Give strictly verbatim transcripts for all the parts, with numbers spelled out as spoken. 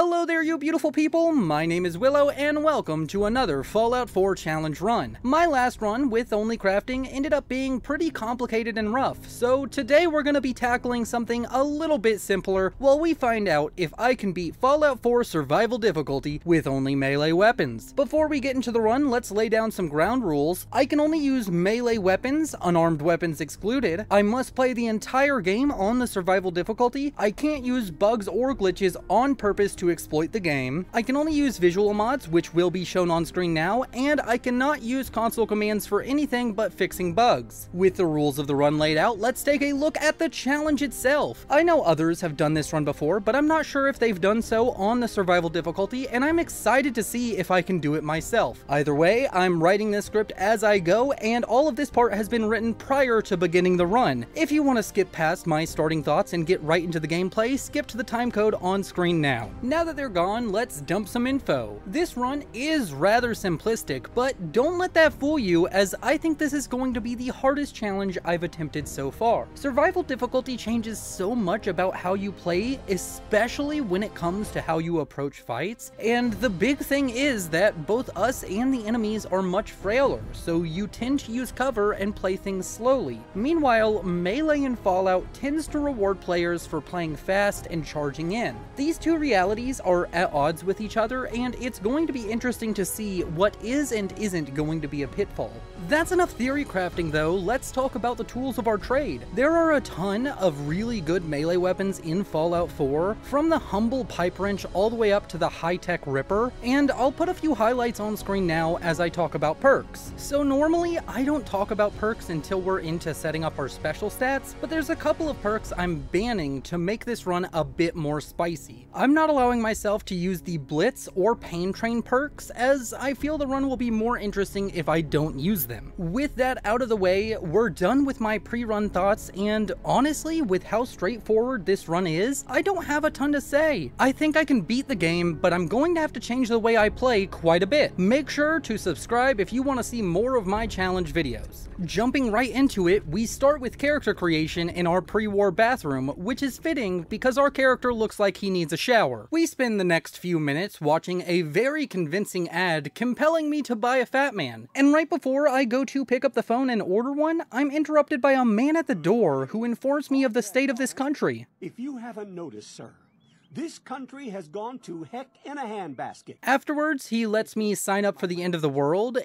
Hello there, you beautiful people! My name is Willow, and welcome to another Fallout four challenge run. My last run, with only crafting, ended up being pretty complicated and rough, so today we're gonna be tackling something a little bit simpler while we find out if I can beat Fallout four survival difficulty with only melee weapons. Before we get into the run, let's lay down some ground rules. I can only use melee weapons, unarmed weapons excluded. I must play the entire game on the survival difficulty. I can't use bugs or glitches on purpose to exploit the game. I can only use visual mods, which will be shown on screen now, and I cannot use console commands for anything but fixing bugs. With the rules of the run laid out, let's take a look at the challenge itself. I know others have done this run before, but I'm not sure if they've done so on the survival difficulty, and I'm excited to see if I can do it myself. Either way, I'm writing this script as I go, and all of this part has been written prior to beginning the run. If you want to skip past my starting thoughts and get right into the gameplay, skip to the time code on screen now. Now that they're gone, let's dump some info. This run is rather simplistic, but don't let that fool you, as I think this is going to be the hardest challenge I've attempted so far. Survival difficulty changes so much about how you play, especially when it comes to how you approach fights, and the big thing is that both us and the enemies are much frailer, so you tend to use cover and play things slowly. Meanwhile, melee in Fallout tends to reward players for playing fast and charging in. These two realities are at odds with each other, and it's going to be interesting to see what is and isn't going to be a pitfall. That's enough theory crafting though, let's talk about the tools of our trade. There are a ton of really good melee weapons in Fallout four, from the humble pipe wrench all the way up to the high-tech Ripper, and I'll put a few highlights on screen now as I talk about perks. So normally I don't talk about perks until we're into setting up our special stats, but there's a couple of perks I'm banning to make this run a bit more spicy. I'm not allowed myself to use the Blitz or Pain Train perks, as I feel the run will be more interesting if I don't use them. With that out of the way, we're done with my pre-run thoughts, and honestly, with how straightforward this run is, I don't have a ton to say. I think I can beat the game, but I'm going to have to change the way I play quite a bit. Make sure to subscribe if you want to see more of my challenge videos. Jumping right into it, we start with character creation in our pre-war bathroom, which is fitting because our character looks like he needs a shower. We spend the next few minutes watching a very convincing ad compelling me to buy a Fat Man, and right before I go to pick up the phone and order one, I'm interrupted by a man at the door who informs me of the state of this country. If you haven't noticed, sir, this country has gone to heck in a handbasket. Afterwards, he lets me sign up for the end of the world.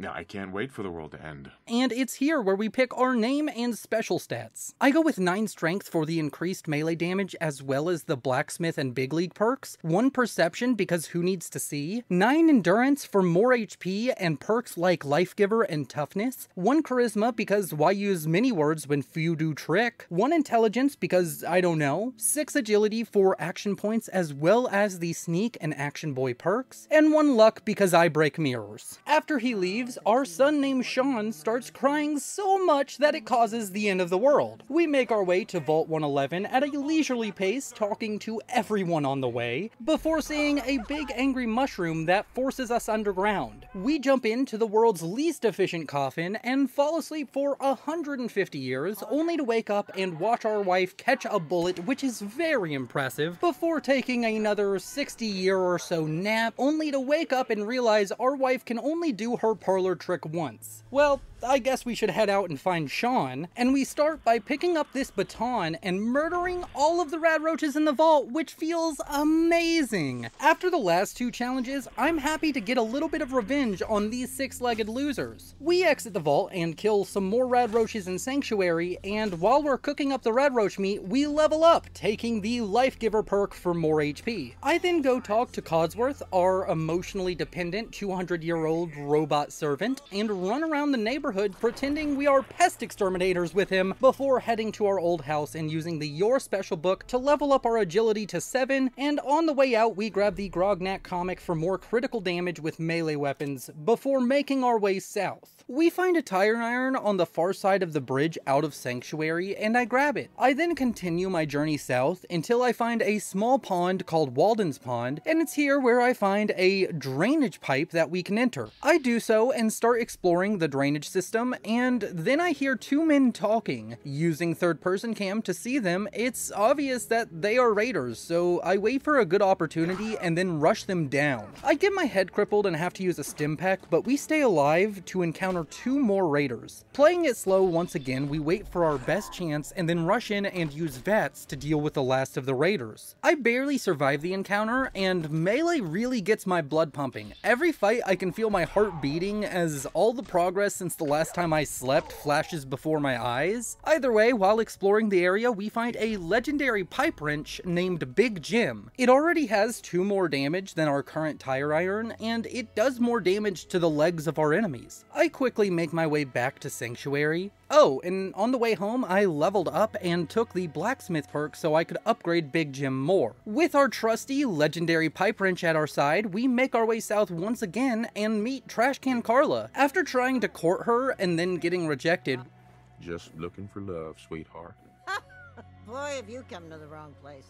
No, I can't wait for the world to end. And it's here where we pick our name and special stats. I go with nine strength for the increased melee damage as well as the blacksmith and big league perks, one perception because who needs to see, nine endurance for more H P and perks like life giver and toughness, one charisma because why use many words when few do trick, one intelligence because I don't know, six agility for action points as well as the sneak and action boy perks, and one luck because I break mirrors. After he leaves, our son named Sean starts crying so much that it causes the end of the world. We make our way to Vault one eleven at a leisurely pace, talking to everyone on the way, before seeing a big angry mushroom that forces us underground. We jump into the world's least efficient coffin and fall asleep for one hundred fifty years, only to wake up and watch our wife catch a bullet, which is very impressive, before taking another sixty year or so nap, only to wake up and realize our wife can only do her party trick once. Well, I guess we should head out and find Sean, and we start by picking up this baton and murdering all of the rad roaches in the vault, which feels amazing. After the last two challenges, I'm happy to get a little bit of revenge on these six-legged losers. We exit the vault and kill some more rad roaches in Sanctuary, and while we're cooking up the rad roach meat, we level up, taking the Life Giver perk for more H P. I then go talk to Cosworth, our emotionally dependent two hundred year old robot servant, and run around the neighborhood pretending we are pest exterminators with him before heading to our old house and using the Your Special book to level up our agility to seven, and on the way out we grab the Grognak comic for more critical damage with melee weapons before making our way south. We find a tire iron on the far side of the bridge out of Sanctuary, and I grab it. I then continue my journey south until I find a small pond called Walden's Pond, and it's here where I find a drainage pipe that we can enter. I do so and start exploring the drainage system system, and then I hear two men talking. Using third-person cam to see them, it's obvious that they are raiders, so I wait for a good opportunity and then rush them down. I get my head crippled and have to use a stim pack, but we stay alive to encounter two more raiders. Playing it slow once again, we wait for our best chance and then rush in and use VATS to deal with the last of the raiders. I barely survive the encounter, and melee really gets my blood pumping. Every fight I can feel my heart beating as all the progress since the last time I slept flashes before my eyes. Either way, while exploring the area, we find a legendary pipe wrench named Big Jim. It already has two more damage than our current tire iron, and it does more damage to the legs of our enemies. I quickly make my way back to Sanctuary. Oh, and on the way home, I leveled up and took the blacksmith perk so I could upgrade Big Jim more. With our trusty legendary pipe wrench at our side, we make our way south once again and meet Trashcan Carla. After trying to court her and then getting rejected, "Just looking for love, sweetheart." Boy, have you come to the wrong place.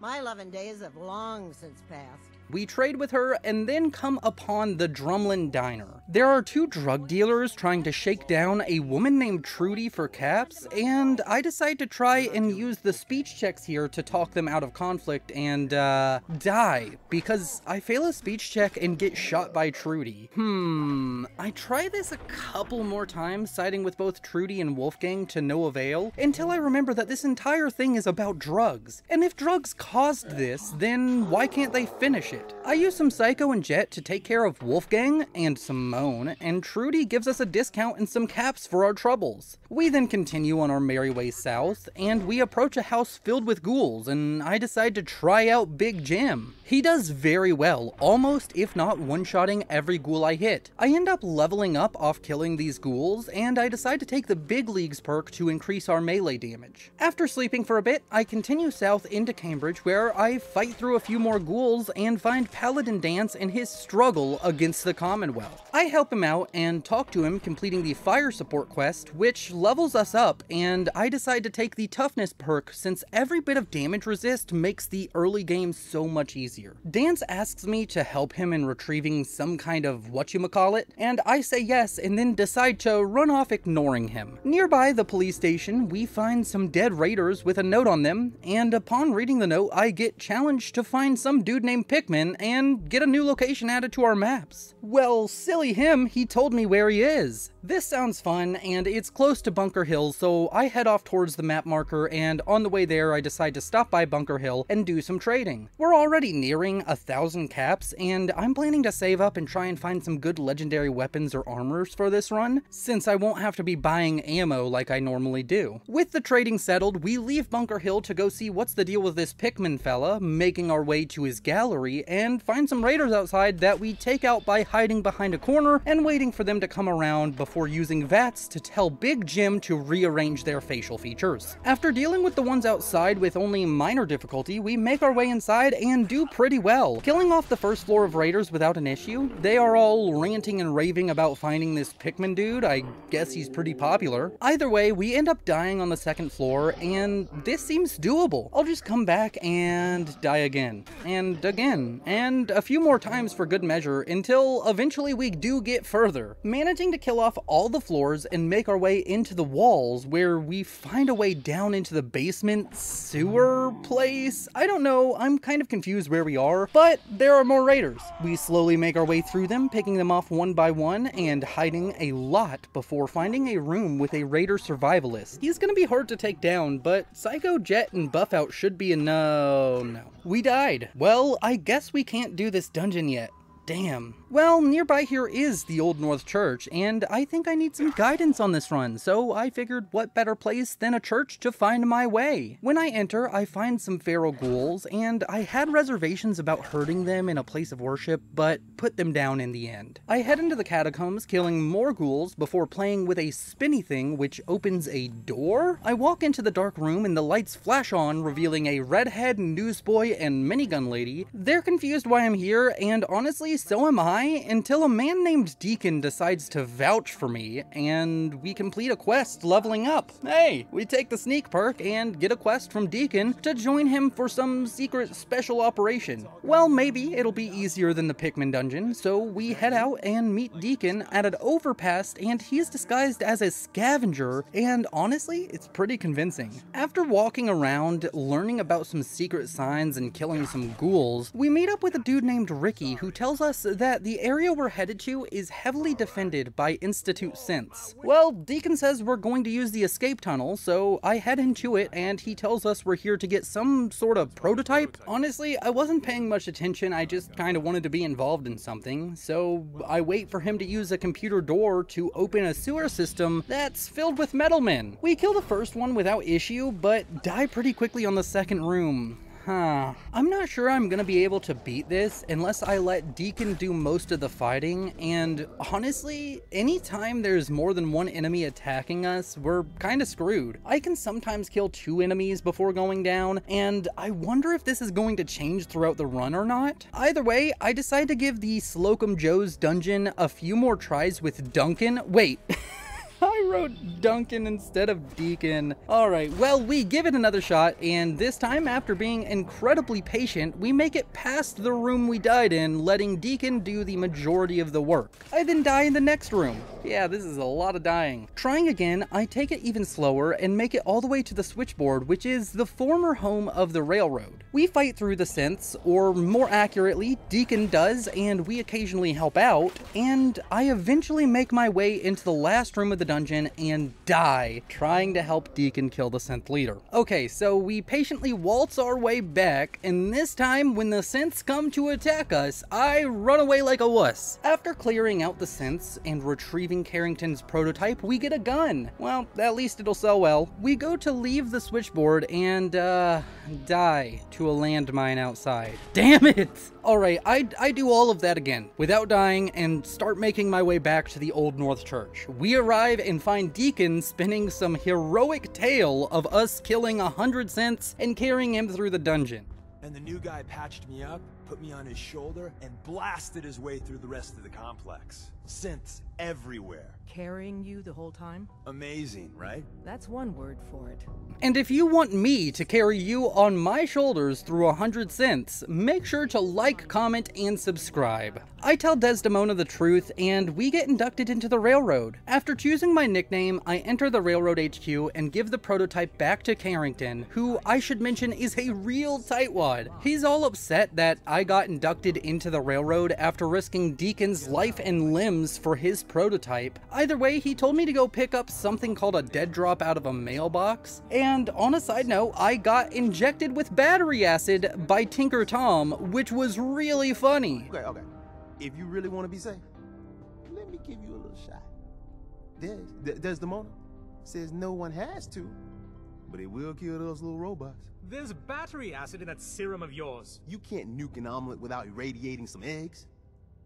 My loving days have long since passed. We trade with her and then come upon the Drumlin Diner. There are two drug dealers trying to shake down a woman named Trudy for caps, and I decide to try and use the speech checks here to talk them out of conflict and, uh, die, because I fail a speech check and get shot by Trudy. Hmm, I try this a couple more times, siding with both Trudy and Wolfgang to no avail, until I remember that this entire thing is about drugs, and if drugs caused this, then why can't they finish it? I use some Psycho and Jet to take care of Wolfgang and Simone, and Trudy gives us a discount and some caps for our troubles. We then continue on our merry way south, and we approach a house filled with ghouls, and I decide to try out Big Jim. He does very well, almost if not one-shotting every ghoul I hit. I end up leveling up off killing these ghouls, and I decide to take the Big Leagues perk to increase our melee damage. After sleeping for a bit, I continue south into Cambridge, where I fight through a few more ghouls and find Paladin Dance in his struggle against the Commonwealth. I help him out and talk to him, completing the fire support quest, which levels us up, and I decide to take the toughness perk since every bit of damage resist makes the early game so much easier. Dance asks me to help him in retrieving some kind of whatchamacallit, and I say yes and then decide to run off ignoring him. Nearby the police station, we find some dead raiders with a note on them, and upon reading the note, I get challenged to find some dude named Pikmin and get a new location added to our maps. Well, silly him, he told me where he is. This sounds fun, and it's close to Bunker Hill, so I head off towards the map marker, and on the way there I decide to stop by Bunker Hill and do some trading. We're already nearing a thousand caps, and I'm planning to save up and try and find some good legendary weapons or armors for this run, since I won't have to be buying ammo like I normally do. With the trading settled, we leave Bunker Hill to go see what's the deal with this Pikmin fella, making our way to his gallery, and find some raiders outside that we take out by hiding behind a corner and waiting for them to come around before using VATS to tell Big Jim to rearrange their facial features. After dealing with the ones outside with only minor difficulty, we make our way inside and do pretty well, killing off the first floor of raiders without an issue. They are all ranting and raving about finding this Pikmin dude. I guess he's pretty popular. Either way, we end up dying on the second floor, and this seems doable. I'll just come back and die again, and again, and a few more times for good measure, until eventually we do get further, managing to kill off all the floors and make our way into the walls, where we find a way down into the basement sewer place. I don't know, I'm kind of confused where we are, but there are more raiders. We slowly make our way through them, picking them off one by one and hiding a lot before finding a room with a raider survivalist. He's gonna be hard to take down, but Psycho, Jet, and Buff Out should be a no, no. We died. Well, I guess we can't do this dungeon yet. Damn. Well, nearby here is the Old North Church, and I think I need some guidance on this run, so I figured what better place than a church to find my way. When I enter, I find some feral ghouls, and I had reservations about herding them in a place of worship, but put them down in the end. I head into the catacombs, killing more ghouls before playing with a spinny thing which opens a door. I walk into the dark room and the lights flash on, revealing a redhead newsboy and minigun lady. They're confused why I'm here, and honestly, so am I. I until a man named Deacon decides to vouch for me and we complete a quest leveling up. Hey, we take the sneak perk and get a quest from Deacon to join him for some secret special operation. Well, maybe it'll be easier than the Pikmin dungeon, so we head out and meet Deacon at an overpass and he's disguised as a scavenger, and honestly, it's pretty convincing. After walking around, learning about some secret signs and killing some ghouls, we meet up with a dude named Ricky who tells us that the area we're headed to is heavily defended by Institute synths. Well, Deacon says we're going to use the escape tunnel, so I head into it and he tells us we're here to get some sort of prototype. Honestly, I wasn't paying much attention, I just kind of wanted to be involved in something, so I wait for him to use a computer door to open a sewer system that's filled with metal men. We kill the first one without issue, but die pretty quickly on the second room. Huh. I'm not sure I'm gonna be able to beat this unless I let Deacon do most of the fighting, and honestly, anytime there's more than one enemy attacking us, we're kinda screwed. I can sometimes kill two enemies before going down, and I wonder if this is going to change throughout the run or not. Either way, I decide to give the Slocum Joe's dungeon a few more tries with Duncan. Wait. I wrote Duncan instead of Deacon. All right, well, we give it another shot, and this time, after being incredibly patient, we make it past the room we died in, letting Deacon do the majority of the work. I then die in the next room. Yeah, this is a lot of dying. Trying again, I take it even slower and make it all the way to the switchboard, which is the former home of the railroad. We fight through the synths, or more accurately, Deacon does, and we occasionally help out, and I eventually make my way into the last room of the dungeon and die trying to help Deacon kill the synth leader. Okay, so we patiently waltz our way back, and this time when the synths come to attack us, I run away like a wuss. After clearing out the synths and retrieving Carrington's prototype, we get a gun. Well, at least it'll sell well. We go to leave the switchboard and uh, die to a landmine outside. Damn it! Alright, I, I do all of that again without dying and start making my way back to the Old North Church. We arrive and find Deacon spinning some heroic tale of us killing a hundred synths and carrying him through the dungeon. And the new guy patched me up, put me on his shoulder, and blasted his way through the rest of the complex. Synths everywhere. Carrying you the whole time? Amazing, right? That's one word for it. And if you want me to carry you on my shoulders through a hundred synths, make sure to like, comment, and subscribe. I tell Desdemona the truth, and we get inducted into the railroad. After choosing my nickname, I enter the railroad H Q and give the prototype back to Carrington, who I should mention is a real tightwad. He's all upset that I got inducted into the railroad after risking Deacon's life and limbs for his prototype. Either way, he told me to go pick up something called a dead drop out of a mailbox, and on a side note, I got injected with battery acid by Tinker Tom, which was really funny. Okay, okay. If you really want to be safe, let me give you a little shot. Des, Desdemona says no one has to, but it will kill those little robots. There's battery acid in that serum of yours. You can't nuke an omelet without irradiating some eggs.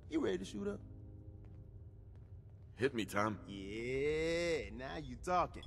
You ready to shoot up? Hit me, Tom. Yeah, now you talking.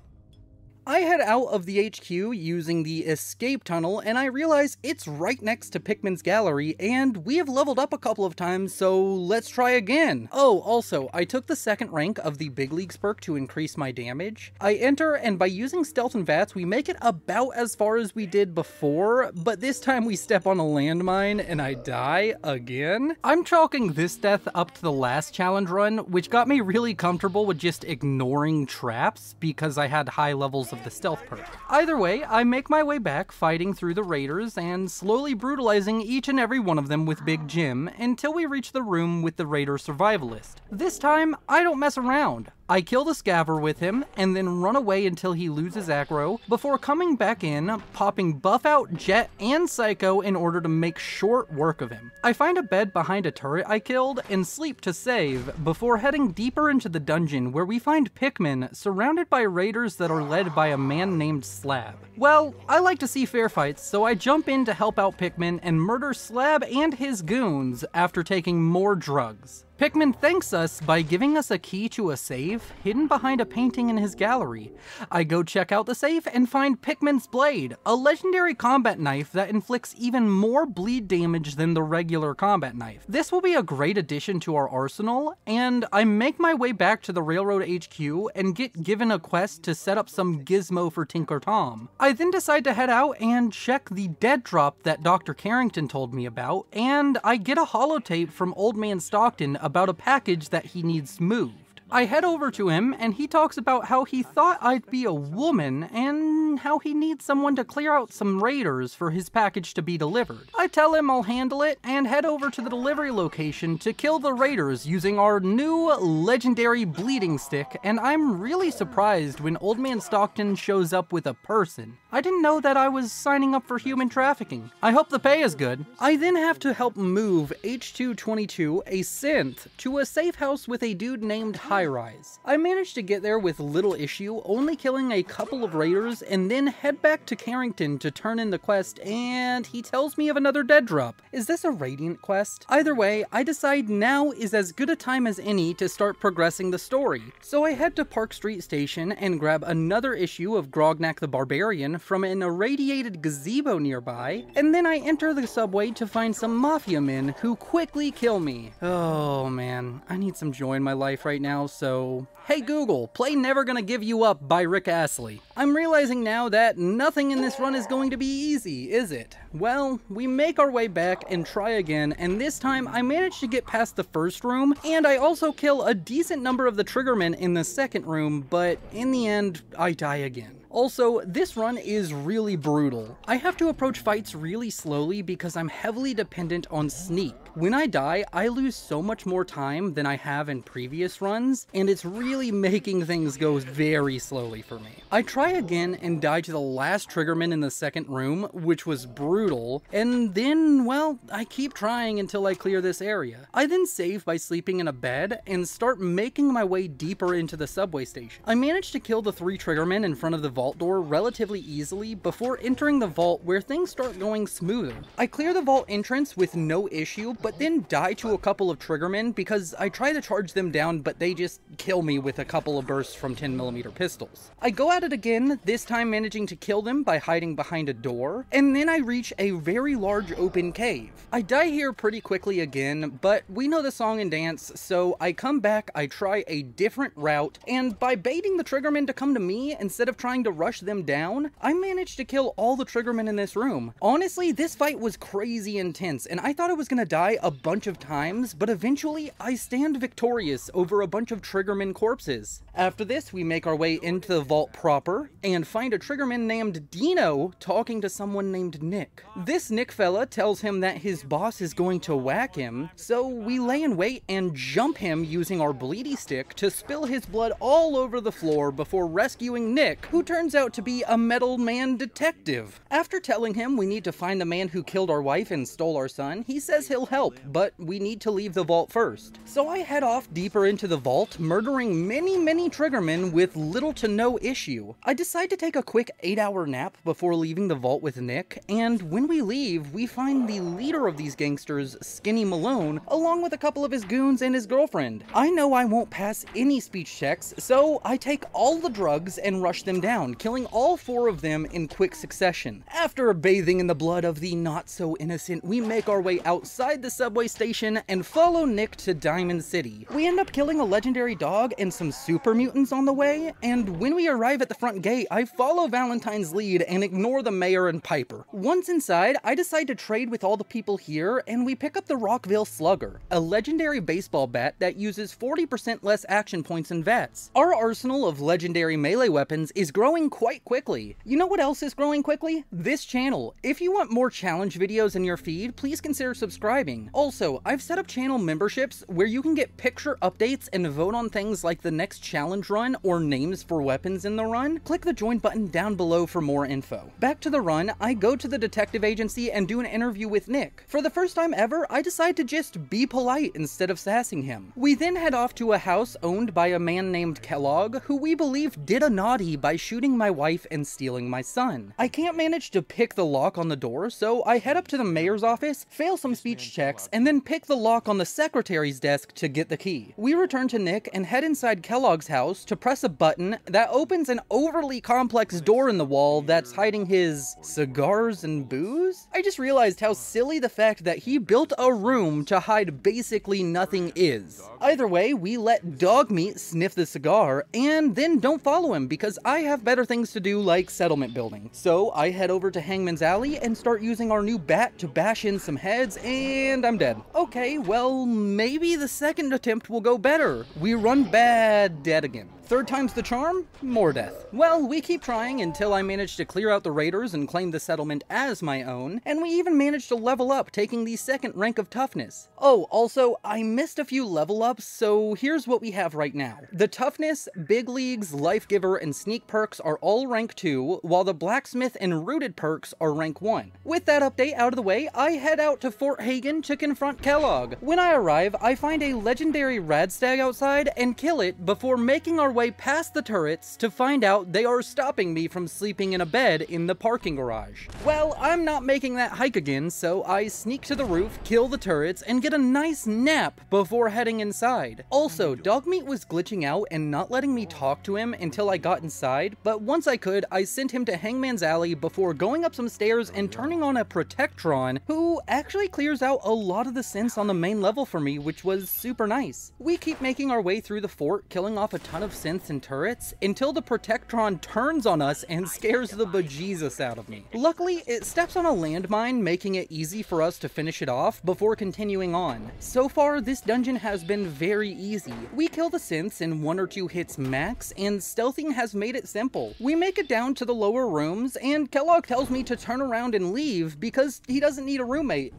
I head out of the H Q using the escape tunnel, and I realize it's right next to Pikmin's gallery, and we have leveled up a couple of times, so let's try again. Oh, also, I took the second rank of the Big Leagues perk to increase my damage. I enter, and by using Stealth and Vats, we make it about as far as we did before, but this time we step on a landmine, and I die again. I'm chalking this death up to the last challenge run, which got me really comfortable with just ignoring traps, because I had high levels of the stealth perk. Either way, I make my way back fighting through the raiders and slowly brutalizing each and every one of them with Big Jim until we reach the room with the raider survivalist. This time, I don't mess around. I kill the scaver with him and then run away until he loses aggro before coming back in, popping Buff Out, Jet, and Psycho in order to make short work of him. I find a bed behind a turret I killed and sleep to save before heading deeper into the dungeon where we find Pikmin surrounded by raiders that are led by a man named Slab. Well, I like to see fair fights, so I jump in to help out Pikmin and murder Slab and his goons after taking more drugs. Pikmin thanks us by giving us a key to a safe hidden behind a painting in his gallery. I go check out the safe and find Pikmin's blade, a legendary combat knife that inflicts even more bleed damage than the regular combat knife. This will be a great addition to our arsenal, and I make my way back to the railroad H Q and get given a quest to set up some gizmo for Tinker Tom. I then decide to head out and check the dead drop that Doctor Carrington told me about, and I get a holotape from Old Man Stockton about a package that he needs moved. I head over to him and he talks about how he thought I'd be a woman and how he needs someone to clear out some raiders for his package to be delivered. I tell him I'll handle it and head over to the delivery location to kill the raiders using our new legendary bleeding stick, and I'm really surprised when Old Man Stockton shows up with a person. I didn't know that I was signing up for human trafficking. I hope the pay is good. I then have to help move H two twenty-two, a synth, to a safe house with a dude named High Rise. I managed to get there with little issue, only killing a couple of raiders, and then head back to Carrington to turn in the quest, and he tells me of another dead drop. Is this a Radiant quest? Either way, I decide now is as good a time as any to start progressing the story. So I head to Park Street Station and grab another issue of Grognak the Barbarian from an irradiated gazebo nearby, and then I enter the subway to find some mafia men who quickly kill me. Oh man, I need some joy in my life right now, so... Hey Google, play Never Gonna Give You Up by Rick Astley. I'm realizing now that nothing in this run is going to be easy, is it? Well, we make our way back and try again, and this time I manage to get past the first room, and I also kill a decent number of the triggermen in the second room, but in the end, I die again. Also, this run is really brutal. I have to approach fights really slowly because I'm heavily dependent on sneak. When I die, I lose so much more time than I have in previous runs, and it's really making things go very slowly for me. I try again and die to the last triggerman in the second room, which was brutal, and then, well, I keep trying until I clear this area. I then save by sleeping in a bed and start making my way deeper into the subway station. I manage to kill the three triggermen in front of the vault door relatively easily before entering the vault, where things start going smoother. I clear the vault entrance with no issue, but then die to a couple of triggermen because I try to charge them down, but they just kill me with a couple of bursts from ten millimeter pistols. I go at it again, this time managing to kill them by hiding behind a door, and then I reach a very large open cave. I die here pretty quickly again, but we know the song and dance, so I come back, I try a different route, and by baiting the triggermen to come to me instead of trying to rush them down, I managed to kill all the triggermen in this room. Honestly, this fight was crazy intense, and I thought I was gonna die a bunch of times, but eventually I stand victorious over a bunch of triggermen corpses. After this, we make our way into the vault proper and find a triggerman named Dino talking to someone named Nick. This Nick fella tells him that his boss is going to whack him, so we lay in wait and jump him using our bleedy stick to spill his blood all over the floor before rescuing Nick, who turns Turns out to be a metal man detective. After telling him we need to find the man who killed our wife and stole our son, he says he'll help, but we need to leave the vault first. So I head off deeper into the vault, murdering many, many triggermen with little to no issue. I decide to take a quick eight hour nap before leaving the vault with Nick, and when we leave, we find the leader of these gangsters, Skinny Malone, along with a couple of his goons and his girlfriend. I know I won't pass any speech checks, so I take all the drugs and rush them down, killing all four of them in quick succession. After bathing in the blood of the not-so-innocent, we make our way outside the subway station and follow Nick to Diamond City. We end up killing a legendary dog and some super mutants on the way, and when we arrive at the front gate, I follow Valentine's lead and ignore the mayor and Piper. Once inside, I decide to trade with all the people here, and we pick up the Rockville Slugger, a legendary baseball bat that uses forty percent less action points than V A Ts. Our arsenal of legendary melee weapons is growing quite quickly. You know what else is growing quickly? This channel. If you want more challenge videos in your feed, please consider subscribing. Also, I've set up channel memberships where you can get picture updates and vote on things like the next challenge run or names for weapons in the run. Click the join button down below for more info. Back to the run, I go to the detective agency and do an interview with Nick. For the first time ever, I decide to just be polite instead of sassing him. We then head off to a house owned by a man named Kellogg, who we believe did a naughty by shooting my wife and stealing my son. I can't manage to pick the lock on the door, so I head up to the mayor's office, fail some speech checks, X, and then pick the lock on the secretary's desk to get the key. We return to Nick and head inside Kellogg's house to press a button that opens an overly complex door in the wall that's hiding his cigars and booze? I just realized how silly the fact that he built a room to hide basically nothing is. Either way, we let Dog Meat sniff the cigar and then don't follow him because I have better things to do like settlement building. So I head over to Hangman's Alley and start using our new bat to bash in some heads, and I'm dead. Okay, well, maybe the second attempt will go better. We run bad dead again. Third time's the charm, more death. Well, we keep trying until I manage to clear out the raiders and claim the settlement as my own, and we even manage to level up, taking the second rank of toughness. Oh, also, I missed a few level ups, so here's what we have right now. The toughness, big leagues, life giver, and sneak perks are all rank two, while the blacksmith and rooted perks are rank one. With that update out of the way, I head out to Fort Hagen to confront Kellogg. When I arrive, I find a legendary rad stag outside and kill it before making our way past the turrets to find out they are stopping me from sleeping in a bed in the parking garage. Well, I'm not making that hike again, so I sneak to the roof, kill the turrets, and get a nice nap before heading inside. Also, Dog Meat was glitching out and not letting me talk to him until I got inside, but once I could, I sent him to Hangman's Alley before going up some stairs and turning on a Protectron, who actually clears out a lot of the synths on the main level for me, which was super nice. We keep making our way through the fort, killing off a ton of synths and turrets until the Protectron turns on us and scares the bejesus out of me. Luckily, it steps on a landmine, making it easy for us to finish it off before continuing on. So far, this dungeon has been very easy. We kill the synths in one or two hits max, and stealthing has made it simple. We make it down to the lower rooms, and Kellogg tells me to turn around and leave because he doesn't need a roommate.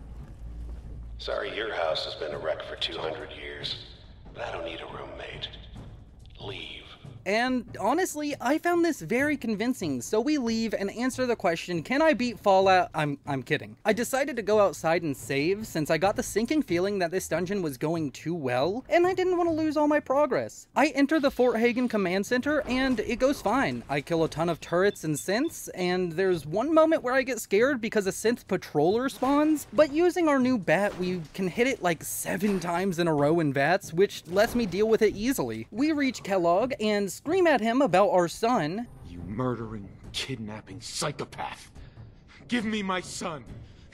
Sorry, your house has been a wreck for two hundred years, but I don't need a roommate. Leave. And honestly, I found this very convincing, so we leave and answer the question, can I beat Fallout? I'm I'm kidding. I decided to go outside and save since I got the sinking feeling that this dungeon was going too well, and I didn't want to lose all my progress. I enter the Fort Hagen Command Center, and it goes fine. I kill a ton of turrets and synths, and there's one moment where I get scared because a synth patroller spawns, but using our new bat, we can hit it like seven times in a row in vats, which lets me deal with it easily. We reach Kellogg, and scream at him about our son. You murdering, kidnapping psychopath. Give me my son.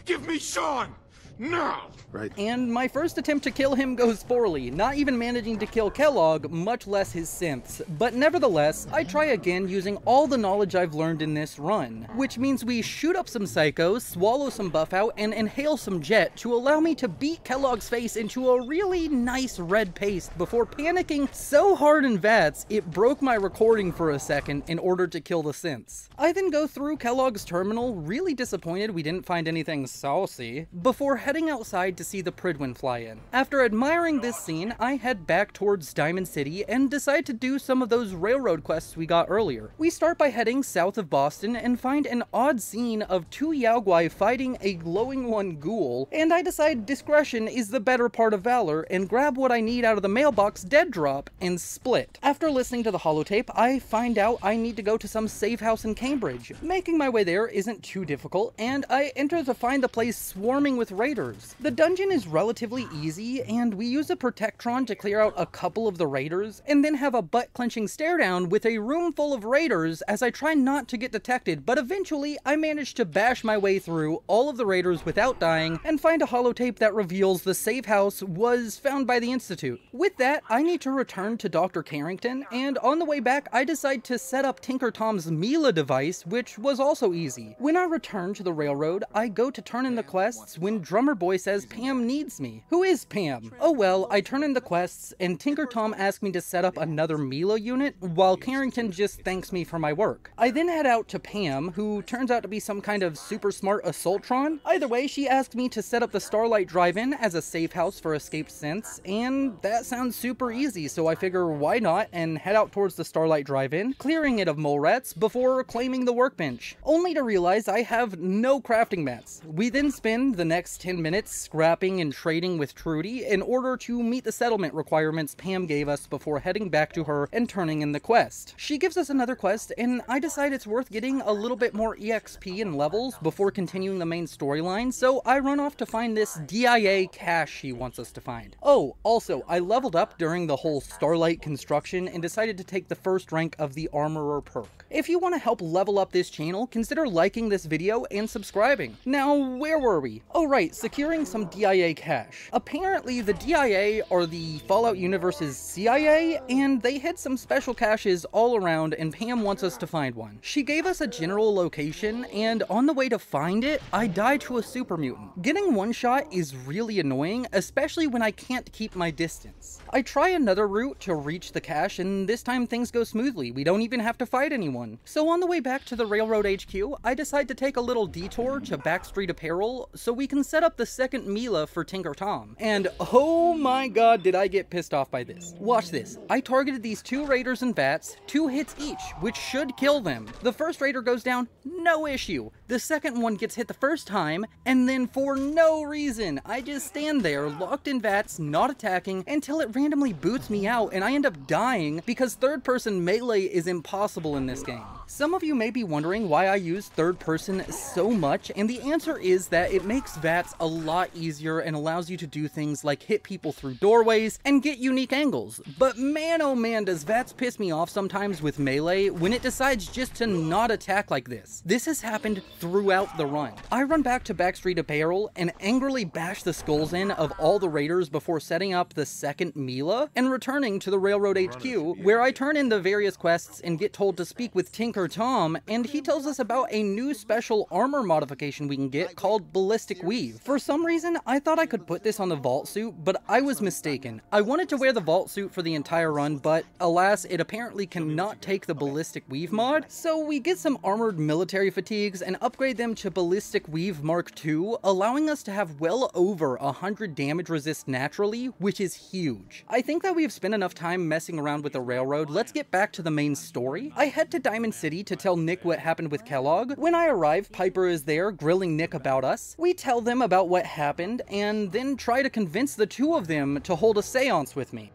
Give me Sean. Now! Right. And my first attempt to kill him goes poorly, not even managing to kill Kellogg, much less his synths. But nevertheless, I try again using all the knowledge I've learned in this run, which means we shoot up some psychos, swallow some buff out, and inhale some jet to allow me to beat Kellogg's face into a really nice red paste before panicking so hard in vats it broke my recording for a second in order to kill the synths. I then go through Kellogg's terminal, really disappointed we didn't find anything saucy, before heading outside to see the Prydwen fly in. After admiring this scene, I head back towards Diamond City and decide to do some of those railroad quests we got earlier. We start by heading south of Boston and find an odd scene of two Yaogwai fighting a glowing one ghoul, and I decide discretion is the better part of valor and grab what I need out of the mailbox dead drop and split. After listening to the holotape, I find out I need to go to some safe house in Cambridge. Making my way there isn't too difficult, and I enter to find the place swarming with raiders. The dungeon is relatively easy, and we use a Protectron to clear out a couple of the raiders, and then have a butt-clenching stare down with a room full of raiders as I try not to get detected, but eventually I manage to bash my way through all of the raiders without dying, and find a holotape that reveals the safe house was found by the Institute. With that, I need to return to Doctor Carrington, and on the way back I decide to set up Tinker Tom's Mila device, which was also easy. When I return to the railroad, I go to turn in the quests when Drum Boy says Pam needs me. Who is Pam? Oh well, I turn in the quests and Tinker Tom asks me to set up another Mila unit while Carrington just thanks me for my work. I then head out to Pam, who turns out to be some kind of super smart Assaultron. Either way, she asked me to set up the Starlight Drive-In as a safe house for escaped synths, and that sounds super easy, so I figure why not and head out towards the Starlight Drive-In, clearing it of mole rats before claiming the workbench, only to realize I have no crafting mats. We then spend the next ten ten minutes scrapping and trading with Trudy in order to meet the settlement requirements Pam gave us before heading back to her and turning in the quest. She gives us another quest, and I decide it's worth getting a little bit more E X P and levels before continuing the main storyline, so I run off to find this D I A cache she wants us to find. Oh, also, I leveled up during the whole Starlight construction and decided to take the first rank of the Armorer perk. If you want to help level up this channel, consider liking this video and subscribing. Now, where were we? Oh right, securing some D I A cache. Apparently, the D I A are the Fallout universe's C I A, and they hid some special caches all around, and Pam wants us to find one. She gave us a general location, and on the way to find it, I died to a super mutant. Getting one shot is really annoying, especially when I can't keep my distance. I try another route to reach the cache, and this time things go smoothly. We don't even have to fight anyone. So on the way back to the railroad H Q, I decide to take a little detour to Backstreet Apparel so we can set up the second Mila for Tinker Tom. And oh my god, did I get pissed off by this. Watch this. I targeted these two raiders and bats, two hits each, which should kill them. The first raider goes down, no issue. The second one gets hit the first time, and then for no reason, I just stand there locked in vats, not attacking, until it randomly boots me out and I end up dying because third person melee is impossible in this game. Some of you may be wondering why I use third person so much, and the answer is that it makes vats a lot easier and allows you to do things like hit people through doorways and get unique angles. But man oh man does vats piss me off sometimes with melee when it decides just to not attack like this. This has happened throughout the run. I run back to Backstreet Apparel and angrily bash the skulls in of all the raiders before setting up the second Mila and returning to the Railroad H Q, where I turn in the various quests and get told to speak with Tinker Tom, and he tells us about a new special armor modification we can get called Ballistic Weave. For some reason, I thought I could put this on the vault suit, but I was mistaken. I wanted to wear the vault suit for the entire run, but alas, it apparently cannot take the Ballistic Weave mod, so we get some armored military fatigues and upgrade them to Ballistic Weave Mark two, allowing us to have well over one hundred damage resist naturally, which is huge. I think that we have spent enough time messing around with the railroad. Let's get back to the main story. I head to Diamond City to tell Nick what happened with Kellogg. When I arrive, Piper is there grilling Nick about us. We tell them about what happened and then try to convince the two of them to hold a seance with me.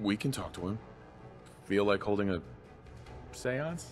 We can talk to him. Feel like holding a seance?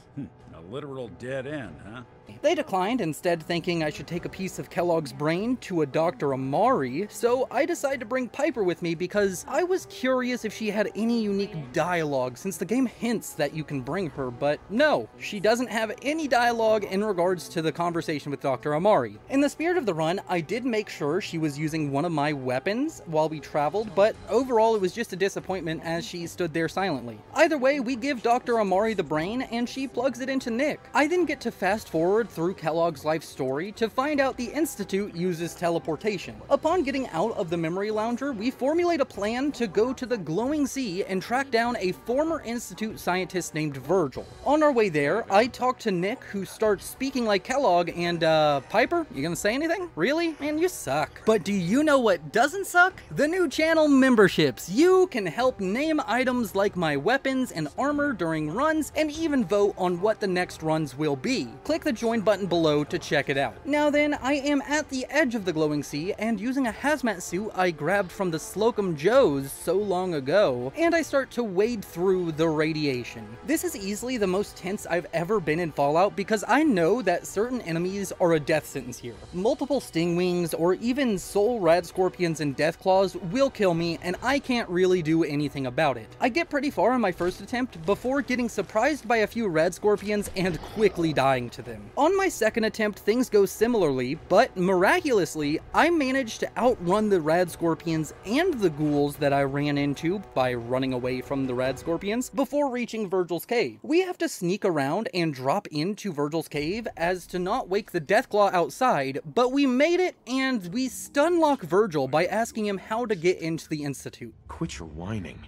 A literal dead end, huh? They declined, instead thinking I should take a piece of Kellogg's brain to a Doctor Amari, so I decided to bring Piper with me because I was curious if she had any unique dialogue, since the game hints that you can bring her, but no, she doesn't have any dialogue in regards to the conversation with Doctor Amari. In the spirit of the run, I did make sure she was using one of my weapons while we traveled, but overall it was just a disappointment as she stood there silently. Either way, we give Doctor Amari the brain and she plugs it into Nick. I then get to fast forward through Kellogg's life story to find out the Institute uses teleportation. Upon getting out of the memory lounger, we formulate a plan to go to the Glowing Sea and track down a former Institute scientist named Virgil. On our way there, I talk to Nick, who starts speaking like Kellogg, and uh, Piper, you gonna say anything? Really? Man, you suck. But do you know what doesn't suck? The new channel memberships. You can help name items like my weapons and armor during runs, and even vote on what the next runs will be. Click the join Join button below to check it out. Now then, I am at the edge of the Glowing Sea and using a hazmat suit I grabbed from the Slocum Joe's so long ago, and I start to wade through the radiation. This is easily the most tense I've ever been in Fallout because I know that certain enemies are a death sentence here. Multiple stingwings or even soul rad scorpions and death claws will kill me and I can't really do anything about it. I get pretty far in my first attempt before getting surprised by a few rad scorpions and quickly dying to them. On my second attempt, things go similarly, but miraculously, I managed to outrun the rad scorpions and the ghouls that I ran into by running away from the rad scorpions before reaching Virgil's cave. We have to sneak around and drop into Virgil's cave as to not wake the Deathclaw outside, but we made it and we stunlock Virgil by asking him how to get into the Institute. Quit your whining.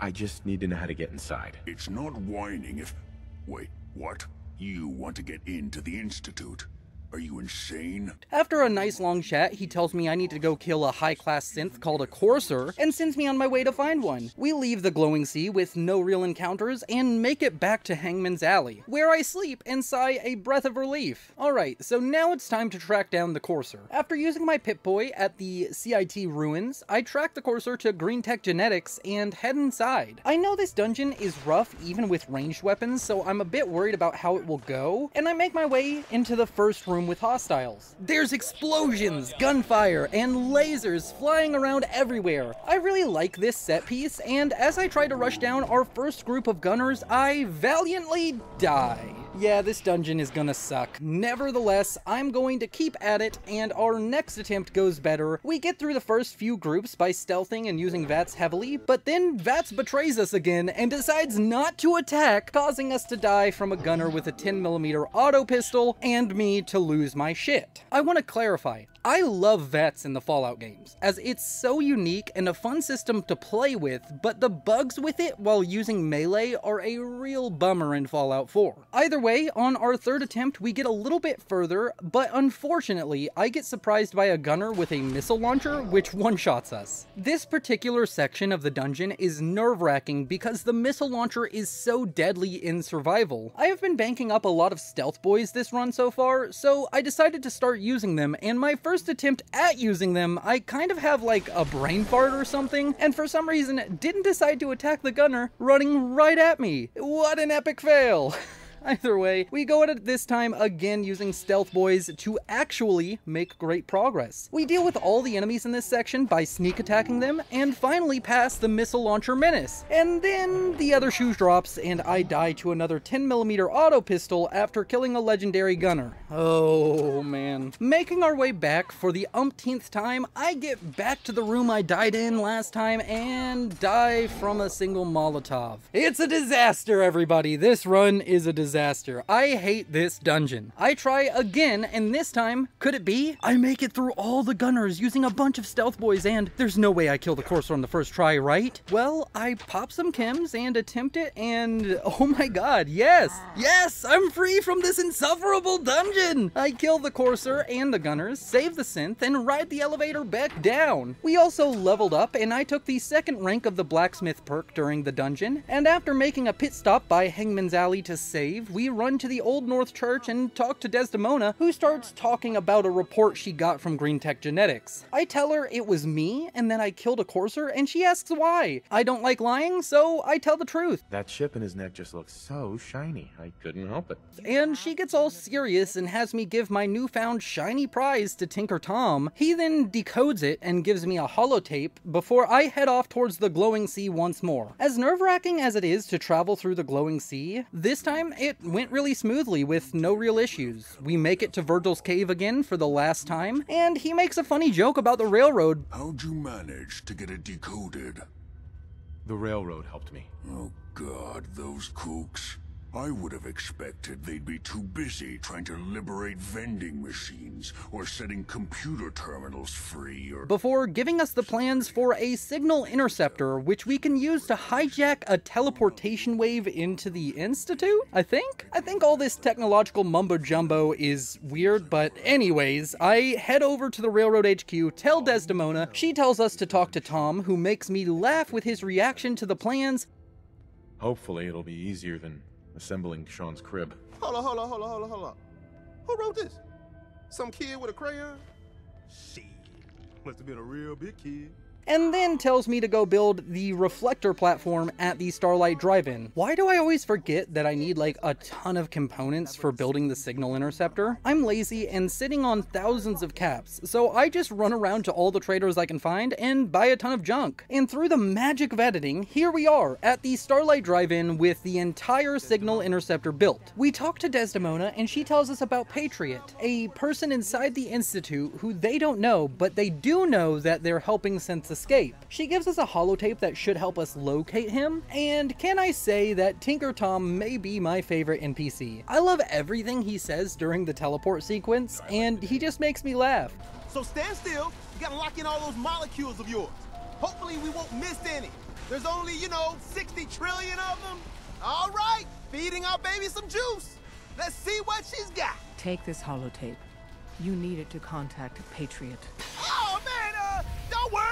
I just need to know how to get inside. It's not whining if... Wait, what? You want to get into the Institute. Are you insane? After a nice long chat, he tells me I need to go kill a high-class synth called a Courser, and sends me on my way to find one. We leave the Glowing Sea with no real encounters, and make it back to Hangman's Alley, where I sleep and sigh a breath of relief. Alright, so now it's time to track down the Courser. After using my Pip-Boy at the C I T ruins, I track the Courser to Green Tech Genetics and head inside. I know this dungeon is rough even with ranged weapons, so I'm a bit worried about how it will go, and I make my way into the first room with hostiles. There's explosions, gunfire, and lasers flying around everywhere. I really like this set piece, and as I try to rush down our first group of gunners, I valiantly die. Yeah, this dungeon is gonna suck. Nevertheless, I'm going to keep at it, and our next attempt goes better. We get through the first few groups by stealthing and using VATS heavily, but then VATS betrays us again and decides not to attack, causing us to die from a gunner with a ten millimeter auto pistol and me to lose my shit. I want to clarify, I love VATS in the Fallout games, as it's so unique and a fun system to play with, but the bugs with it while using melee are a real bummer in Fallout four. Either way, on our third attempt, we get a little bit further, but unfortunately, I get surprised by a gunner with a missile launcher, which one-shots us. This particular section of the dungeon is nerve-wracking because the missile launcher is so deadly in survival. I have been banking up a lot of stealth boys this run so far, so I decided to start using them, and my first First attempt at using them, I kind of have like a brain fart or something, and for some reason didn't decide to attack the gunner running right at me. What an epic fail! Either way, we go at it this time again using stealth boys to actually make great progress. We deal with all the enemies in this section by sneak attacking them and finally pass the missile launcher menace. And then the other shoe drops and I die to another ten millimeter auto pistol after killing a legendary gunner. Oh man. Making our way back for the umpteenth time, I get back to the room I died in last time and die from a single Molotov. It's a disaster, everybody. This run is a disaster. Disaster. I hate this dungeon. I try again, and this time, could it be? I make it through all the gunners using a bunch of stealth boys, and there's no way I kill the Courser on the first try, right? Well, I pop some chems and attempt it, and oh my god, yes! Yes! I'm free from this insufferable dungeon! I kill the Courser and the gunners, save the synth, and ride the elevator back down. We also leveled up, and I took the second rank of the blacksmith perk during the dungeon, and after making a pit stop by Hangman's Alley to save, we run to the Old North Church and talk to Desdemona, who starts talking about a report she got from Green Tech Genetics. I tell her it was me, and then I killed a Courser, and she asks why. I don't like lying, so I tell the truth. That chip in his neck just looks so shiny, I couldn't help it. And she gets all serious and has me give my newfound shiny prize to Tinker Tom. He then decodes it and gives me a holotape before I head off towards the Glowing Sea once more. As nerve-wracking as it is to travel through the Glowing Sea, this time it went really smoothly with no real issues. We make it to Virgil's cave again for the last time, and he makes a funny joke about the railroad. How'd you manage to get it decoded? The railroad helped me. Oh god, those kooks. I would have expected they'd be too busy trying to liberate vending machines or setting computer terminals free or... Before giving us the plans for a signal interceptor, which we can use to hijack a teleportation wave into the Institute, I think? I think all this technological mumbo-jumbo is weird, but anyways, I head over to the Railroad H Q, tell Desdemona, she tells us to talk to Tom, who makes me laugh with his reaction to the plans. Hopefully it'll be easier than... assembling Sean's crib. Hold on, hold on, hold on, hold on, hold on. Who wrote this? Some kid with a crayon? She must have been a real big kid. And then tells me to go build the reflector platform at the Starlight Drive-In. Why do I always forget that I need like a ton of components for building the signal interceptor? I'm lazy and sitting on thousands of caps, so I just run around to all the traders I can find and buy a ton of junk. And through the magic of editing, here we are at the Starlight Drive-In with the entire signal interceptor built. We talk to Desdemona and she tells us about Patriot, a person inside the Institute who they don't know, but they do know that they're helping synthesize escape. She gives us a holotape that should help us locate him, and can I say that Tinker Tom may be my favorite N P C. I love everything he says during the teleport sequence, and he just makes me laugh. So stand still, you gotta lock in all those molecules of yours. Hopefully we won't miss any. There's only, you know, sixty trillion of them. All right, feeding our baby some juice. Let's see what she's got. Take this holotape. You needed to contact Patriot. Oh, man, uh, don't worry.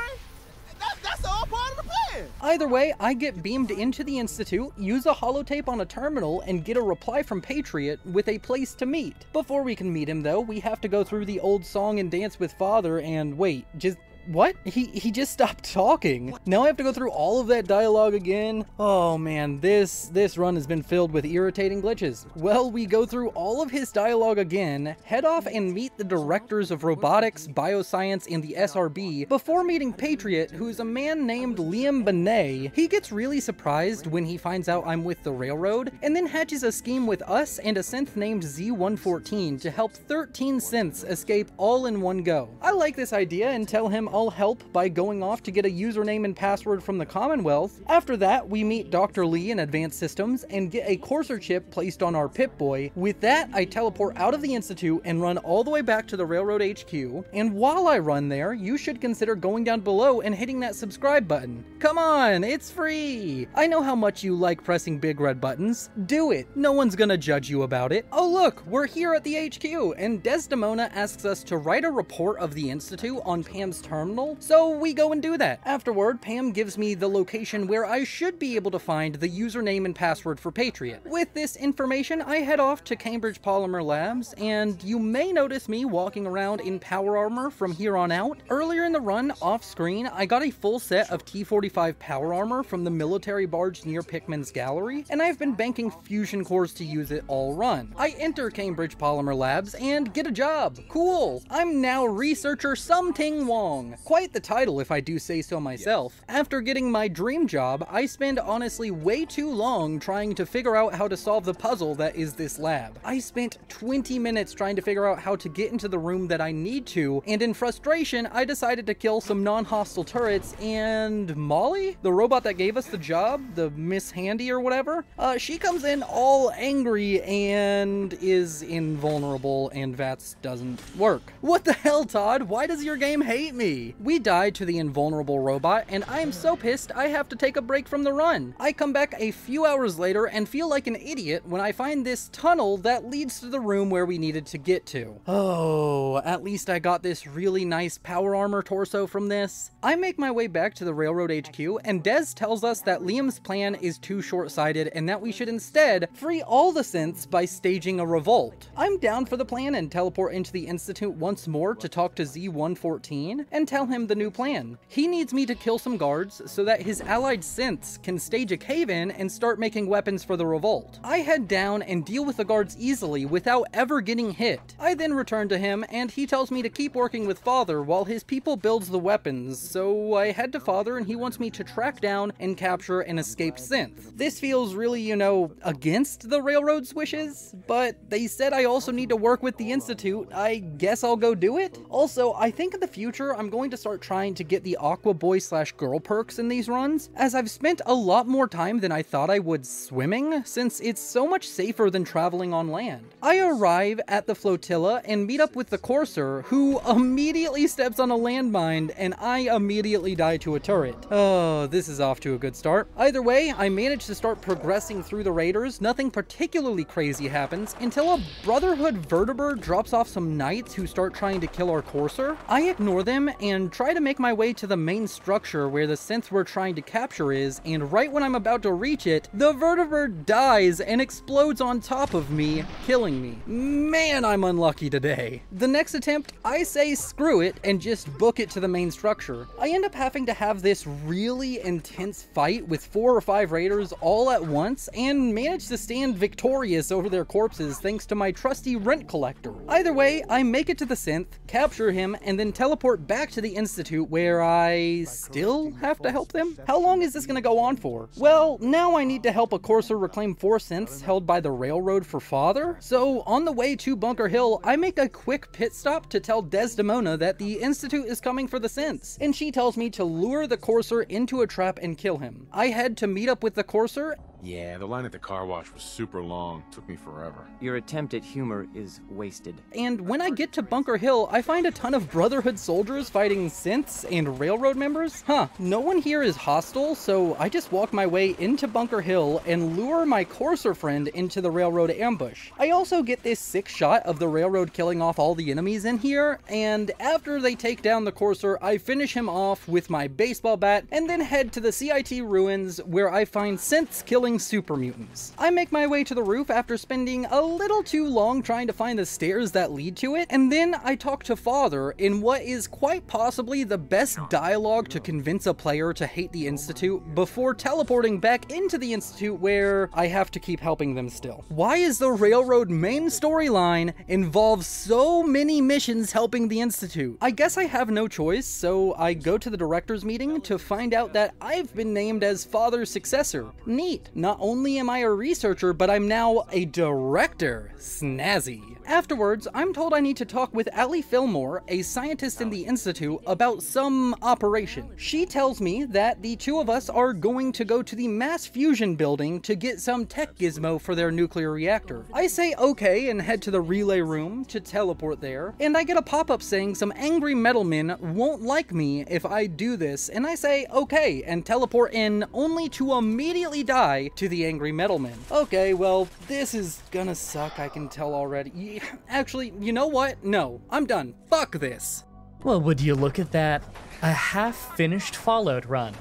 That, that's all part of the plan. Either way, I get beamed into the Institute, use a holotape on a terminal, and get a reply from Patriot with a place to meet. Before we can meet him, though, we have to go through the old song and dance with Father and wait, just... What? He he just stopped talking. Now I have to go through all of that dialogue again. Oh man, this this run has been filled with irritating glitches. Well, we go through all of his dialogue again, head off and meet the directors of robotics, bioscience, and the S R B before meeting Patriot, who is a man named Liam Benet. He gets really surprised when he finds out I'm with the railroad, and then hatches a scheme with us and a synth named Z one fourteen to help thirteen synths escape all in one go. I like this idea and tell him I'll help by going off to get a username and password from the Commonwealth. After that, we meet Doctor Lee in Advanced Systems and get a Courser chip placed on our Pip-Boy. With that, I teleport out of the Institute and run all the way back to the Railroad H Q. And while I run there, you should consider going down below and hitting that subscribe button. Come on, it's free! I know how much you like pressing big red buttons. Do it. No one's gonna judge you about it. Oh look, we're here at the H Q, and Desdemona asks us to write a report of the Institute on Pam's term. Terminal, so we go and do that. Afterward, Pam gives me the location where I should be able to find the username and password for Patriot. With this information, I head off to Cambridge Polymer Labs, and you may notice me walking around in power armor from here on out. Earlier in the run, off screen, I got a full set of T forty-five power armor from the military barge near Pikmin's gallery, and I've been banking fusion cores to use it all run. I enter Cambridge Polymer Labs and get a job. Cool! I'm now researcher Something Wong. Quite the title, if I do say so myself. Yes. After getting my dream job, I spend honestly way too long trying to figure out how to solve the puzzle that is this lab. I spent twenty minutes trying to figure out how to get into the room that I need to, and in frustration, I decided to kill some non-hostile turrets and... Molly? The robot that gave us the job? The Miss Handy or whatever? Uh, she comes in all angry and is invulnerable, and V A T S doesn't work. What the hell, Todd? Why does your game hate me? We die to the invulnerable robot, and I am so pissed I have to take a break from the run. I come back a few hours later and feel like an idiot when I find this tunnel that leads to the room where we needed to get to. Oh, at least I got this really nice power armor torso from this. I make my way back to the Railroad H Q, and Des tells us that Liam's plan is too short-sighted and that we should instead free all the synths by staging a revolt. I'm down for the plan and teleport into the Institute once more to talk to Z one fourteen, and tell him the new plan. He needs me to kill some guards so that his allied synths can stage a cave-in and start making weapons for the revolt. I head down and deal with the guards easily without ever getting hit. I then return to him, and he tells me to keep working with Father while his people builds the weapons, so I head to Father and he wants me to track down and capture an escaped synth. This feels really, you know, against the railroad's wishes, but they said I also need to work with the Institute. I guess I'll go do it. Also, I think in the future I'm I'm going to start trying to get the Aqua Boy slash Girl perks in these runs, as I've spent a lot more time than I thought I would swimming, since it's so much safer than traveling on land. I arrive at the flotilla and meet up with the Courser, who immediately steps on a landmine, and I immediately die to a turret. Oh, this is off to a good start. Either way, I manage to start progressing through the raiders. Nothing particularly crazy happens until a Brotherhood vertebrate drops off some knights who start trying to kill our Courser. I ignore them and try to make my way to the main structure where the synth we're trying to capture is, and right when I'm about to reach it, the vertibird dies and explodes on top of me, killing me. Man, I'm unlucky today. The next attempt, I say screw it and just book it to the main structure. I end up having to have this really intense fight with four or five raiders all at once, and manage to stand victorious over their corpses thanks to my trusty rent collector. Either way, I make it to the synth, capture him, and then teleport back to the Institute, where I still have to help them? How long is this gonna go on for? Well, now I need to help a Courser reclaim four synths held by the railroad for Father. So on the way to Bunker Hill, I make a quick pit stop to tell Desdemona that the Institute is coming for the synths, and she tells me to lure the Courser into a trap and kill him. I head to meet up with the Courser, Yeah, the line at the car wash was super long. Took me forever. Your attempt at humor is wasted. And when I get to Bunker Hill, I find a ton of Brotherhood soldiers fighting synths and railroad members. Huh, no one here is hostile, so I just walk my way into Bunker Hill and lure my Courser friend into the railroad ambush. I also get this sick shot of the railroad killing off all the enemies in here, and after they take down the Courser, I finish him off with my baseball bat and then head to the C I T ruins where I find synths killing super mutants. I make my way to the roof after spending a little too long trying to find the stairs that lead to it, and then I talk to Father in what is quite possibly the best dialogue to convince a player to hate the Institute before teleporting back into the Institute where I have to keep helping them still. Why is the Railroad main storyline involves so many missions helping the Institute? I guess I have no choice, so I go to the director's meeting to find out that I've been named as Father's successor. Neat. Not only am I a researcher, but I'm now a director. Snazzy. Afterwards, I'm told I need to talk with Allie Fillmore, a scientist in the Institute, about some operation. She tells me that the two of us are going to go to the Mass Fusion building to get some tech gizmo for their nuclear reactor. I say okay and head to the relay room to teleport there, and I get a pop-up saying some angry metal men won't like me if I do this, and I say okay and teleport in, only to immediately die to the angry metal men. Okay, well, this is gonna suck, I can tell already. Yeah, actually, you know what? No, I'm done. Fuck this. Well, would you look at that? A half-finished Fallout run.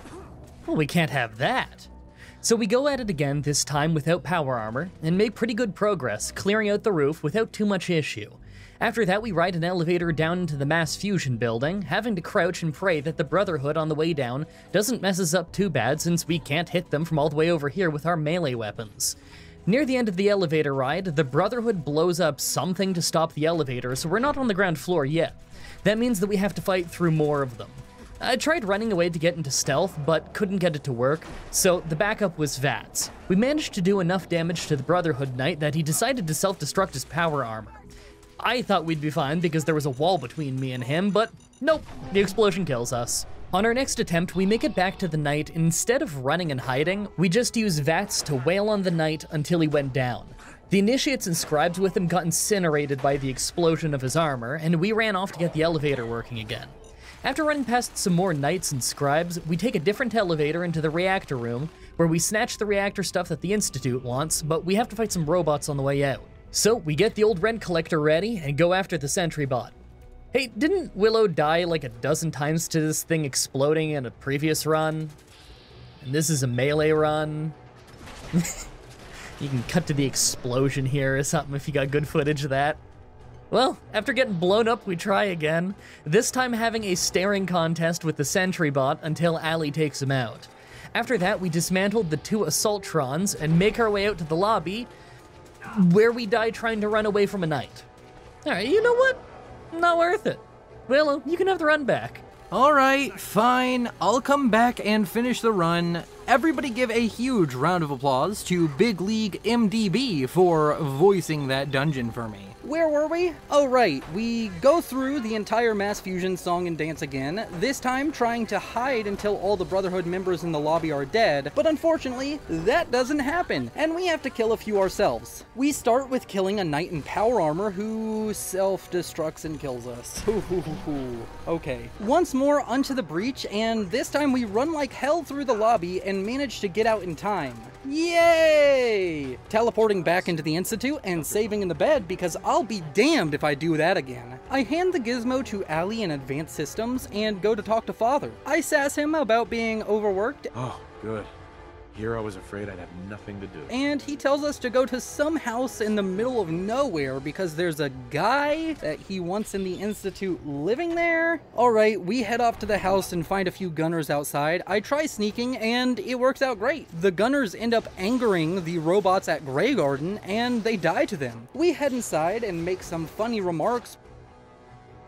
Well, we can't have that. So we go at it again, this time without power armor, and make pretty good progress, clearing out the roof without too much issue. After that, we ride an elevator down into the Mass Fusion building, having to crouch and pray that the Brotherhood on the way down doesn't mess us up too bad since we can't hit them from all the way over here with our melee weapons. Near the end of the elevator ride, the Brotherhood blows up something to stop the elevator, so we're not on the ground floor yet. That means that we have to fight through more of them. I tried running away to get into stealth, but couldn't get it to work, so the backup was Vats. We managed to do enough damage to the Brotherhood Knight that he decided to self-destruct his power armor. I thought we'd be fine because there was a wall between me and him, but nope, the explosion kills us. On our next attempt, we make it back to the Knight, and instead of running and hiding, we just use Vats to wail on the Knight until he went down. The initiates and scribes with him got incinerated by the explosion of his armor, and we ran off to get the elevator working again. After running past some more Knights and scribes, we take a different elevator into the reactor room, where we snatch the reactor stuff that the Institute wants, but we have to fight some robots on the way out. So we get the old rent collector ready and go after the sentry bot. Hey, didn't Willow die like a dozen times to this thing exploding in a previous run? And this is a melee run? You can cut to the explosion here or something if you got good footage of that. Well, after getting blown up, we try again. This time having a staring contest with the sentry bot until Allie takes him out. After that, we dismantled the two Assaultrons and make our way out to the lobby, where we die trying to run away from a Knight. Alright, you know what? Not worth it. Willow, you can have the run back. Alright, fine. I'll come back and finish the run. Everybody give a huge round of applause to Big League M D B for voicing that dungeon for me. Where were we? Oh right, we go through the entire Mass Fusion song and dance again, this time trying to hide until all the Brotherhood members in the lobby are dead, but unfortunately, that doesn't happen, and we have to kill a few ourselves. We start with killing a Knight in power armor who self-destructs and kills us. Okay. Once more onto the breach, and this time we run like hell through the lobby and manage to get out in time. Yay! Teleporting back into the Institute and saving in the bed because I'll be damned if I do that again. I hand the gizmo to Allie in Advanced Systems and go to talk to Father. I sass him about being overworked. Oh, good. Here I was afraid I'd have nothing to do. And he tells us to go to some house in the middle of nowhere because there's a guy that he wants in the Institute living there. All right, we head off to the house and find a few gunners outside. I try sneaking and it works out great. The gunners end up angering the robots at Grey Garden and they die to them. We head inside and make some funny remarks.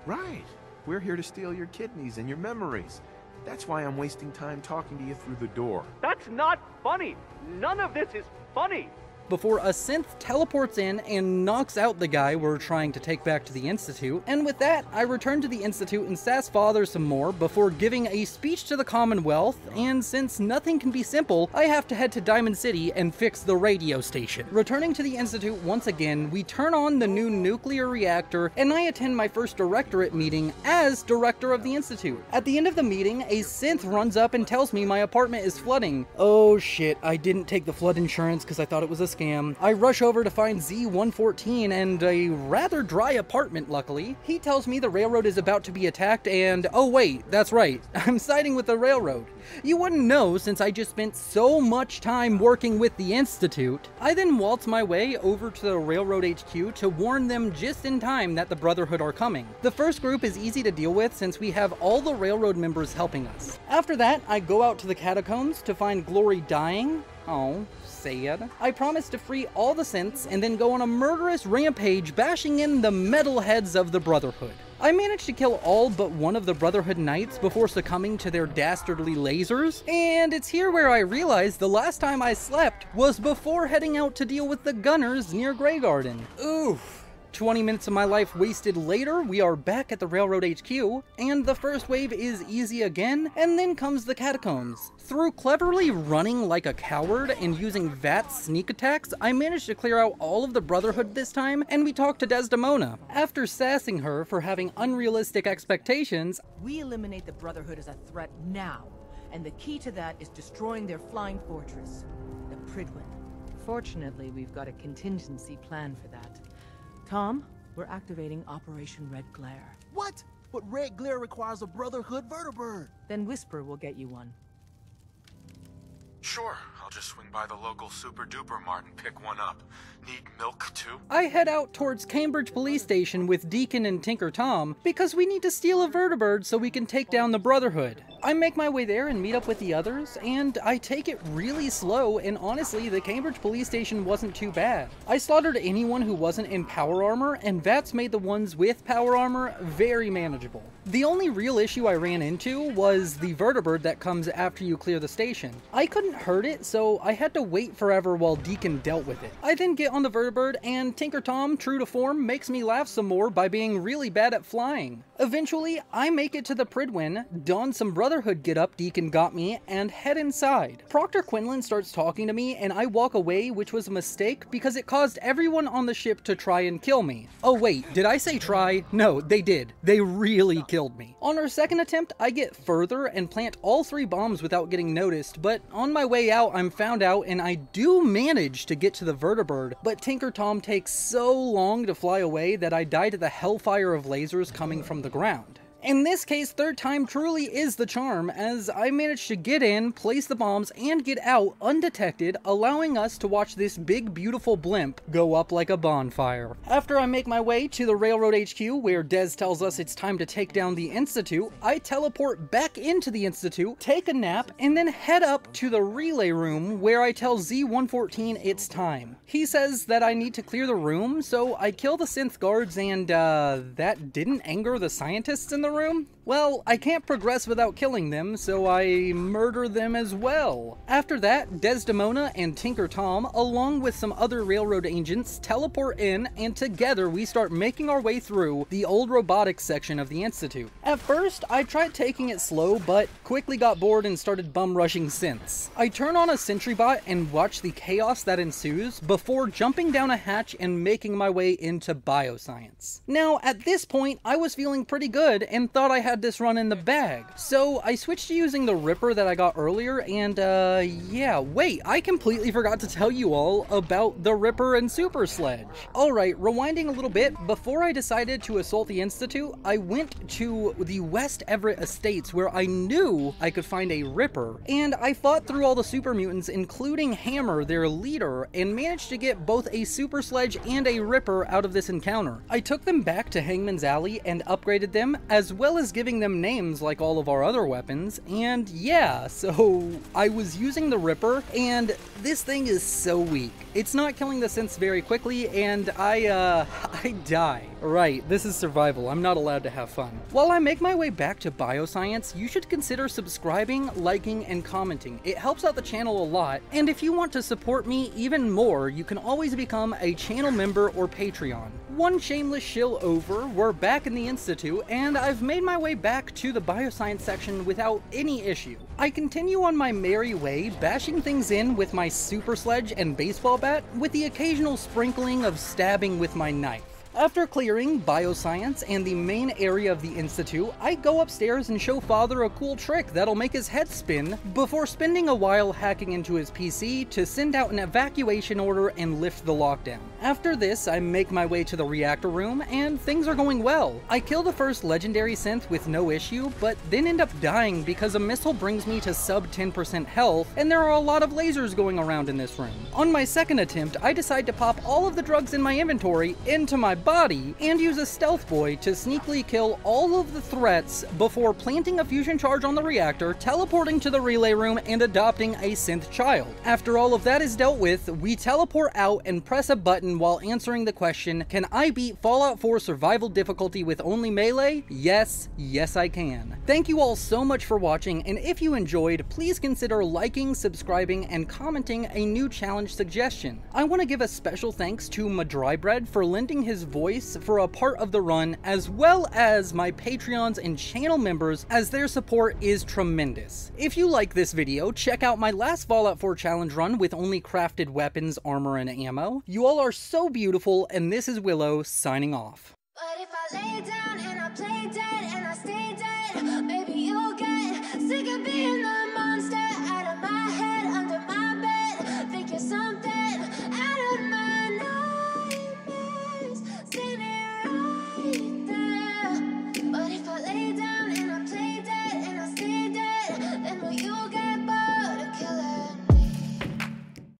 Right, we're here to steal your kidneys and your memories. That's why I'm wasting time talking to you through the door. That's not funny. None of this is funny. before a synth teleports in and knocks out the guy we're trying to take back to the Institute, and with that, I return to the Institute and sass Father some more before giving a speech to the Commonwealth, and since nothing can be simple, I have to head to Diamond City and fix the radio station. Returning to the Institute once again, we turn on the new nuclear reactor, and I attend my first directorate meeting as director of the Institute. At the end of the meeting, a synth runs up and tells me my apartment is flooding. Oh shit, I didn't take the flood insurance because I thought it was a scam. I rush over to find Z one fourteen and a rather dry apartment, luckily. He tells me the railroad is about to be attacked and, oh wait, that's right, I'm siding with the railroad. You wouldn't know since I just spent so much time working with the Institute. I then waltz my way over to the railroad H Q to warn them just in time that the Brotherhood are coming. The first group is easy to deal with since we have all the railroad members helping us. After that, I go out to the catacombs to find Glory dying. Oh, sad. I promise to free all the synths and then go on a murderous rampage bashing in the metalheads of the Brotherhood. I managed to kill all but one of the Brotherhood Knights before succumbing to their dastardly lasers, and it's here where I realized the last time I slept was before heading out to deal with the Gunners near Grey Garden. Oof. twenty minutes of my life wasted later, we are back at the railroad H Q, and the first wave is easy again, and then comes the catacombs. Through cleverly running like a coward and using V A T sneak attacks, I managed to clear out all of the Brotherhood this time, and we talk to Desdemona. After sassing her for having unrealistic expectations, we eliminate the Brotherhood as a threat now, and the key to that is destroying their flying fortress, the Prydwen. Fortunately, we've got a contingency plan for that. Tom, we're activating Operation Red Glare. What? But Red Glare requires a Brotherhood vertebrate. Then Whisper will get you one. Sure, I'll just swing by the local Super Duper Mart and pick one up. Need milk too? I head out towards Cambridge Police Station with Deacon and Tinker Tom because we need to steal a vertebrate so we can take down the Brotherhood. I make my way there and meet up with the others, and I take it really slow, and honestly, the Cambridge Police Station wasn't too bad. I slaughtered anyone who wasn't in power armor, and V A Ts made the ones with power armor very manageable. The only real issue I ran into was the vertebrate that comes after you clear the station. I couldn't hurt it, so I had to wait forever while Deacon dealt with it. I then get on the vertebrate, and Tinker Tom, true to form, makes me laugh some more by being really bad at flying. Eventually, I make it to the Prydwen, don some brother Brotherhood get up Deacon got me, and head inside. Proctor Quinlan starts talking to me, and I walk away, which was a mistake because it caused everyone on the ship to try and kill me. Oh wait, did I say try? No, they did. They really killed me. On our second attempt, I get further and plant all three bombs without getting noticed, but on my way out, I'm found out, and I do manage to get to the vertebrate, but Tinker Tom takes so long to fly away that I die to the hellfire of lasers coming from the ground. In this case, third time truly is the charm, as I managed to get in, place the bombs, and get out undetected, allowing us to watch this big beautiful blimp go up like a bonfire. After I make my way to the railroad H Q, where Des tells us it's time to take down the Institute, I teleport back into the Institute, take a nap, and then head up to the relay room, where I tell Z one fourteen it's time. He says that I need to clear the room, so I kill the synth guards, and uh, that didn't anger the scientists in the room? Well, I can't progress without killing them, so I murder them as well. After that, Desdemona and Tinker Tom, along with some other railroad agents, teleport in, and together we start making our way through the old robotics section of the Institute. At first, I tried taking it slow, but quickly got bored and started bum-rushing synths. I turn on a sentry bot and watch the chaos that ensues before jumping down a hatch and making my way into bioscience. Now, at this point, I was feeling pretty good and and thought I had this run in the bag. So I switched to using the Ripper that I got earlier, and uh, yeah, wait, I completely forgot to tell you all about the Ripper and Super Sledge. All right, rewinding a little bit, before I decided to assault the Institute, I went to the West Everett Estates where I knew I could find a Ripper, and I fought through all the super mutants, including Hammer, their leader, and managed to get both a Super Sledge and a Ripper out of this encounter. I took them back to Hangman's Alley and upgraded them, as as well as giving them names like all of our other weapons, and yeah, so I was using the Ripper, and this thing is so weak. It's not killing the synths very quickly, and I, uh, I die. Right, this is survival. I'm not allowed to have fun. While I make my way back to Bioscience, you should consider subscribing, liking, and commenting. It helps out the channel a lot, and if you want to support me even more, you can always become a channel member or Patreon. One shameless shill over, we're back in the Institute, and I've made my way back to the Bioscience section without any issue. I continue on my merry way, bashing things in with my Super Sledge and baseball bat, with the occasional sprinkling of stabbing with my knife. After clearing Bioscience and the main area of the Institute, I go upstairs and show Father a cool trick that'll make his head spin, before spending a while hacking into his P C to send out an evacuation order and lift the lockdown. After this, I make my way to the reactor room, and things are going well. I kill the first legendary synth with no issue, but then end up dying because a missile brings me to sub ten percent health, and there are a lot of lasers going around in this room. On my second attempt, I decide to pop all of the drugs in my inventory into my body and use a stealth boy to sneakily kill all of the threats before planting a fusion charge on the reactor, teleporting to the relay room, and adopting a synth child. After all of that is dealt with, we teleport out and press a button while answering the question, can I beat Fallout four survival difficulty with only melee? Yes, yes I can. Thank you all so much for watching, and if you enjoyed, please consider liking, subscribing, and commenting a new challenge suggestion. I want to give a special thanks to Madrybread for lending his voice for a part of the run, as well as my Patreons and channel members, as their support is tremendous. If you like this video, check out my last Fallout four challenge run with only crafted weapons, armor, and ammo. You all are so beautiful, and this is Willow signing off. But if I lay down and I play down